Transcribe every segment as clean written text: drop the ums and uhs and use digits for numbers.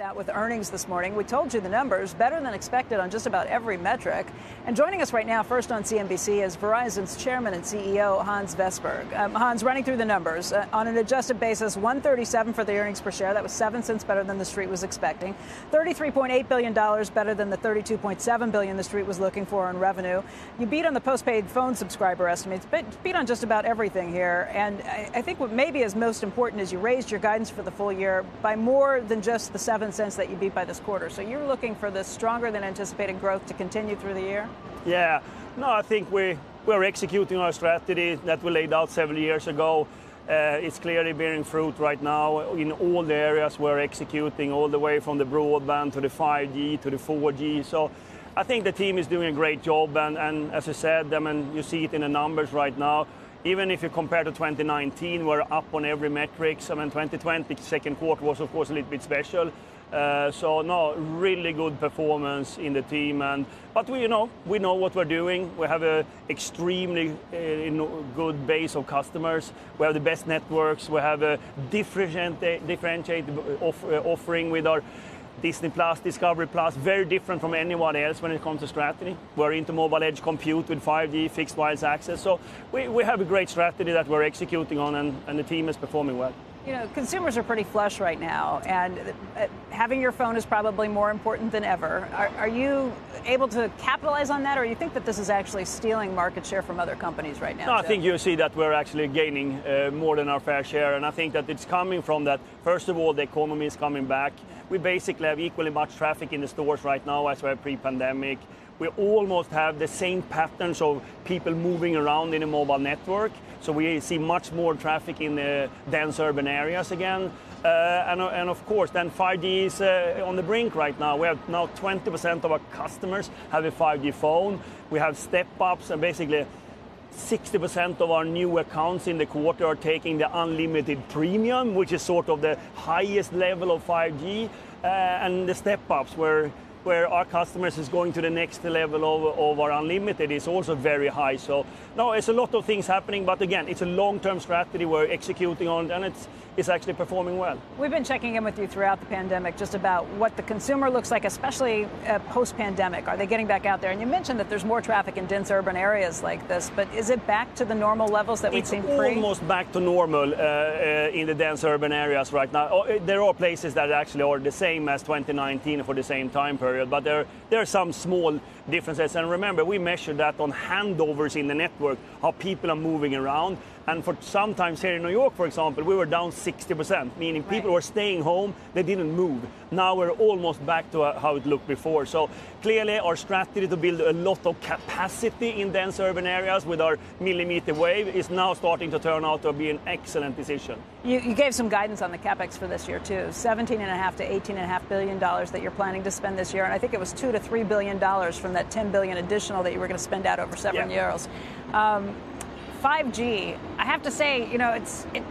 Out with earnings this morning. We told you the numbers, better than expected on just about every metric. And joining us right now, first on CNBC, is Verizon's chairman and CEO, Hans Vestberg. Hans, running through the numbers. On an adjusted basis, $1.37 for the earnings per share. That was 7 cents better than the street was expecting. $33.8 billion better than the $32.7 billion the street was looking for on revenue. You beat on the postpaid phone subscriber estimates, but beat on just about everything here. And I think what maybe is most important is you raised your guidance for the full year by more than just the 7 cents that you beat by this quarter. So you're looking for this stronger than anticipated growth to continue through the year? Yeah. No, I think we're executing our strategy that we laid out several years ago. It's clearly bearing fruit right now in all the areas we're executing, all the way from the broadband to the 5G to the 4G. So I think the team is doing a great job. And as I said, I mean, you see it in the numbers right now. Even if you compare to 2019, we're up on every metrics. I mean, 2020 second quarter was, of course, a little bit special. So no, really good performance in the team, but we know what we're doing. We have an extremely good base of customers. We have the best networks. We have a differentiated offering with our Disney Plus, Discovery Plus, very different from anyone else when it comes to strategy. We're into mobile edge compute with 5G, fixed wireless access. So we have a great strategy that we're executing on, and the team is performing well. You know, consumers are pretty flush right now, and having your phone is probably more important than ever. Are you able to capitalize on that, or do you think that this is actually stealing market share from other companies right now? No, I think you see that we're actually gaining more than our fair share, and I think that it's coming from that, first of all, the economy is coming back. We basically have equally much traffic in the stores right now as we have pre-pandemic. We almost have the same patterns of people moving around in a mobile network. So we see much more traffic in the dense urban areas again. And of course, then 5G is on the brink right now. We have now 20% of our customers have a 5G phone. We have step-ups, and basically 60% of our new accounts in the quarter are taking the unlimited premium, which is sort of the highest level of 5G. And the step-ups where our customers is going to the next level of our unlimited is also very high. So no, it's a lot of things happening, but again, it's a long-term strategy we're executing on, and it's actually performing well. We've been checking in with you throughout the pandemic just about what the consumer looks like, especially post-pandemic. Are they getting back out there? And you mentioned that there's more traffic in dense urban areas like this, but is it back to the normal levels that we've seen pre? It's almost back to normal in the dense urban areas right now. There are places that actually are the same as 2019 for the same time period. But there are some small differences. And remember, we measure that on handovers in the network, how people are moving around. And for sometimes here in New York, for example, we were down 60%, meaning people were staying home, they didn't move. Now we're almost back to how it looked before. So clearly our strategy to build a lot of capacity in dense urban areas with our millimeter wave is now starting to turn out to be an excellent decision. You gave some guidance on the CapEx for this year too, $17.5 to $18.5 billion that you're planning to spend this year. And I think it was $2 to $3 billion from that $10 billion additional that you were going to spend out over 7 years. 5G, I have to say, you know, it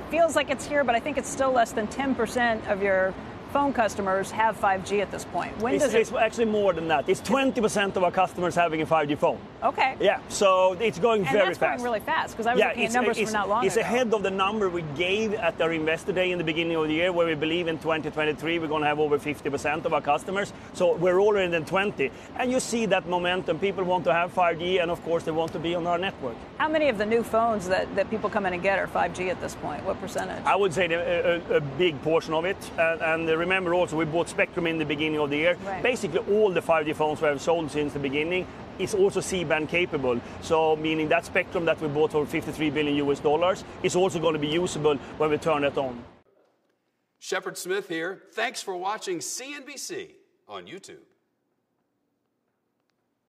feels like it's here, but I think it's still less than 10% of your phone customers have 5G at this point. It's actually more than that. It's 20% of our customers having a 5G phone. Okay. Yeah, so it's going very fast. And that's going really fast, because I was looking at numbers from not long ago. It's ahead of the number we gave at our Investor Day in the beginning of the year, where we believe in 2023 we're going to have over 50% of our customers. So we're already in 20. And you see that momentum. People want to have 5G, and of course they want to be on our network. How many of the new phones that people come in and get are 5G at this point? What percentage? I would say a big portion of it. And remember also, we bought Spectrum in the beginning of the year. Right. Basically, all the 5G phones we have sold since the beginning is also C-band capable. So meaning that Spectrum that we bought for $53 billion is also going to be usable when we turn it on. Shepard Smith here. Thanks for watching CNBC on YouTube.